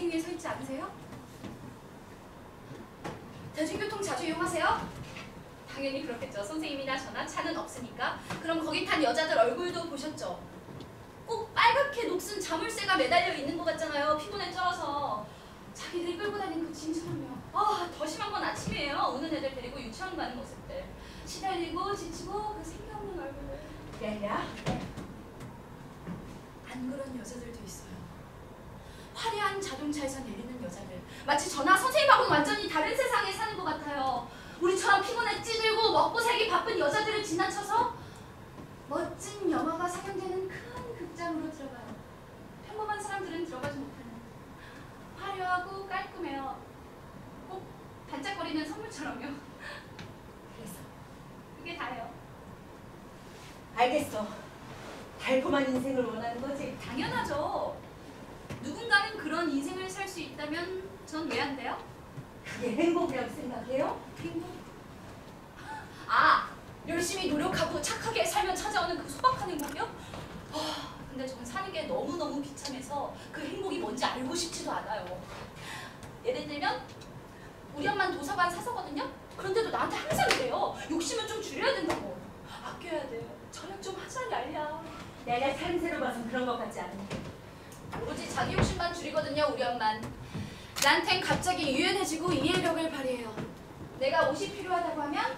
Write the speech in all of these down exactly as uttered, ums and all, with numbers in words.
인생 위에 서 있지 않으세요? 대중교통 자주 이용하세요? 당연히 그렇겠죠. 선생님이나 저나 차는 없으니까. 그럼 거기 탄 여자들 얼굴도 보셨죠? 꼭 빨갛게 녹슨 자물쇠가 매달려 있는 것 같잖아요. 피곤에 쩔어서. 자기들이 끌고 다니는 그 진처럼요. 아, 더 심한 건 아침이에요. 우는 애들 데리고 유치원 가는 모습들. 시달리고 지치고 그 생각없는 얼굴을. 야야. 안 그런 여자들도 있어요. 화려한 자동차에서 내리는 여자들. 마치 저나 선생님하고는 완전히 다른 세상에 사는 것 같아요. 우리처럼 피곤에 찌들고 먹고 살기 바쁜 여자들을 지나쳐서 멋진 영화가 상영되는 큰 극장으로 들어가요. 평범한 사람들은 들어가지 못하는. 화려하고 깔끔해요. 꼭 반짝거리는 선물처럼요. 그래서 그게 다예요. 알겠어. 달콤한 인생을 원하는 거지? 당연하죠. 누군가는 그런 인생을 살 수 있다면 전 왜 안 돼요? 그게 행복이라고 생각해요? 행복? 아! 열심히 노력하고 착하게 살면 찾아오는 그 소박한 행복이요? 아, 근데 전 사는 게 너무너무 비참해서 그 행복이 뭔지 알고 싶지도 않아요. 예를 들면 우리 엄마는 도서관 사서거든요? 그런데도 나한테 항상 그래요. 욕심은 좀 줄여야 된다고. 아껴야 돼. 저녁 좀 하자니 알려. 내가 삶새로 봐선 그런 것 같지 않은데. 오직 자기 욕심만 줄이거든요, 우리 엄만. 나한텐 갑자기 유연해지고 이해력을 발휘해요. 내가 옷이 필요하다고 하면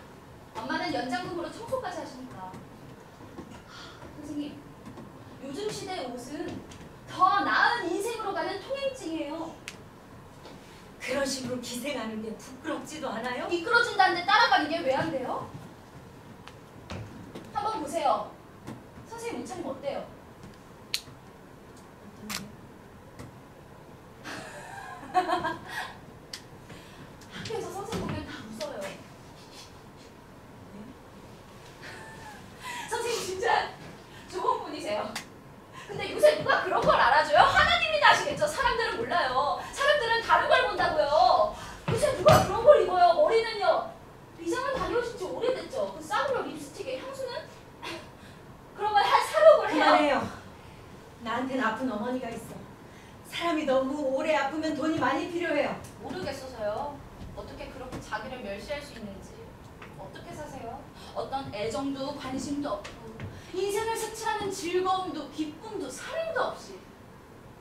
엄마는 연장금으로 청소까지 하시니까. 하, 선생님, 요즘 시대의 옷은 더 나은 인생으로 가는 통행증이에요. 그런 식으로 기생하는 게 부끄럽지도 않아요? 이끌어준다는데 따라가는 게 왜 안 돼요? 한번 보세요. 선생님 옷 차림 어때요? 학교에서 선생님 보면 다 웃어요. 선생님 진짜 좋은 분이세요. 근데 요새 누가 그런 걸 알아줘요? 하나님이나 아시겠죠? 사람들은 몰라요. 사람들은 다른 걸 본다고요. 요새 누가 그런 걸 입어요? 머리는요. 미장원 다녀오신 지 오래됐죠? 그 싸구려 립스틱에 향수는? 그런 걸 한 사록을 해요. 그만해요. 나한테는 아픈 어머니가 있어. 사람이 너무 오래 아프면 돈이 많이 필요해요. 모르겠어서요. 어떻게 그렇게 자기를 멸시할 수 있는지. 어떻게 사세요? 어떤 애정도 관심도 없고 인생을 색칠하는 즐거움도 기쁨도 사랑도 없이.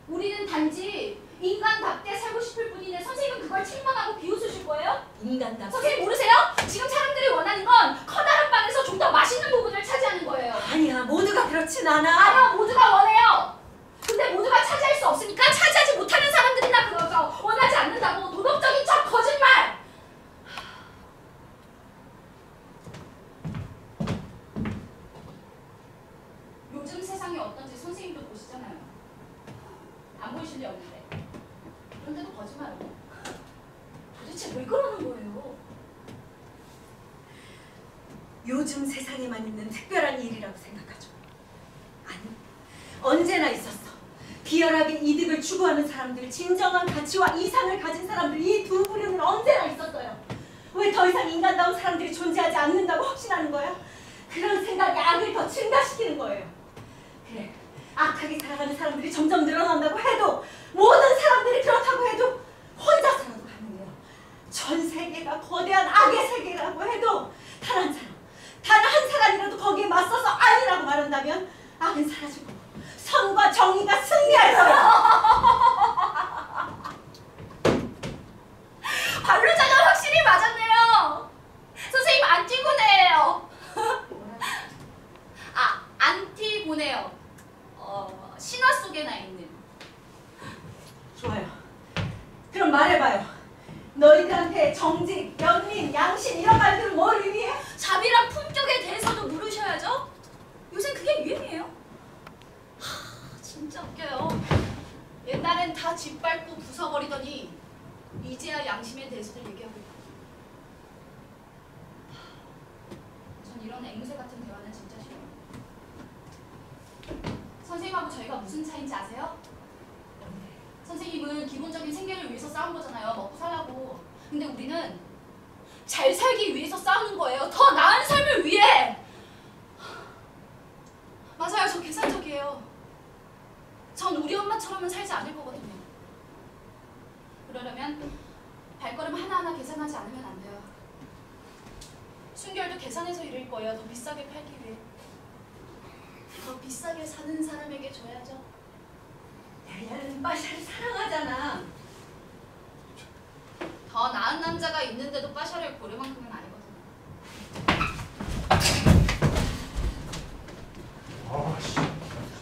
우리는 단지 인간답게 살고 싶을 뿐인데 선생님은 그걸 책망하고 비웃으실 거예요? 인간답게? 선생님 모르세요? 지금 사람들이 원하는 건 커다란 빵에서 좀 더 맛있는 부분을 차지하는 거예요. 아니야, 모두가 그렇진 않아. 아니야, 모두가 원해요. 근데 모두가 차지할 수 없으니까 차지하지 못하는 사람들이나 그거 원하지 않는다고. 도덕적인 척 거짓말! 요즘 세상이 어떤지 선생님도 보시잖아요. 안 보이실 리 없는데. 그런데도 거짓말하고. 도대체 왜 그러는 거예요? 요즘 세상에만 있는 특별한 일이라고 생각하죠. 아니, 언제나 있었어. 비열하게 이득을 추구하는 사람들, 진정한 가치와 이상을 가진 사람들, 이 두 부류는 언제나 있었어요. 왜 더 이상 인간다운 사람들이 존재하지 않는다고 확신하는 거야? 그런 생각이 악을 더 증가시키는 거예요. 그래, 악하게 살아가는 사람들이 점점 늘어난다고 해도, 모든 사람들이 그렇다고 해도 혼자서라도 가능해요. 전 세계가 거대한 악의 세계라고 해도 단 한 사람, 단 한 사람이라도 거기에 맞서서 아니라고 말한다면 악은 사라지고 선과 정의가 승리할 거야. 반론자가 확실히 맞았네요. 선생님 안티고네예요. 아, 안티고네요. 어, 신화 속에나 있는. 좋아요. 그럼 말해봐요. 너희들한테 정직, 연민, 양심 이런 말들은 뭘 의미해? 자비랑 품격에 대해서도 물으셔야죠. 요새 그게 유행이에요. 하, 진짜 웃겨요. 옛날엔 다 짓밟고 부숴버리더니 이제야 양심에 대해서도 얘기하고 있고. 전 이런 앵무새 같은 대화는 진짜 싫어요. 선생님하고 저희가 무슨 차이인지 아세요? 선생님은 기본적인 생계를 위해서 싸운 거잖아요. 먹고 살라고. 근데 우리는 잘 살기 위해서 싸우는 거예요. 더 나은 삶을 위해! 맞아요. 저 계산적이에요. 전 우리 엄마처럼은 살지 않을 거거든요. 있지만 발걸음 하나하나 계산하지 않으면 안 돼요. 순결도 계산해서 이룰 거예요. 더 비싸게 팔기 위해. 더 비싸게 사는 사람에게 줘야죠. 야야는 빠샤를 사랑하잖아. 더 나은 남자가 있는데도 빠샤를 고를 만큼은 아니거든. 아씨,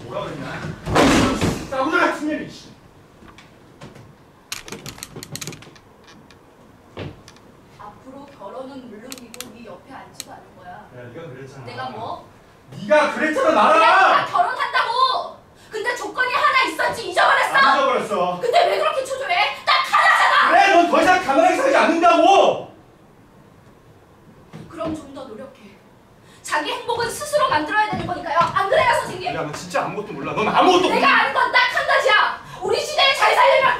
뭐라 그랬냐? 싸구려 같은 년이. 앞으로 결혼은 물론이고 네 옆에 앉지도 않을 거야. 야, 네가 그랬잖아. 내가 뭐? 네가 그랬잖아 나랑. 내가 결혼한다고. 근데 조건이 하나 있었지. 잊어버렸어? 안 잊어버렸어. 근데 왜 그렇게 초조해? 딱 하나잖아. 그래, 넌 더 이상 가만히 서지 않는다고. 그럼 좀 더 노력해. 자기 행복은 스스로 만들어야 되는 거니까요. 안 그래요, 선생님? 야, 너 진짜 아무것도 몰라. 넌 아무것도 몰라. 내가 아는 건 딱 한 가지야. 우리 시대에 잘 살려면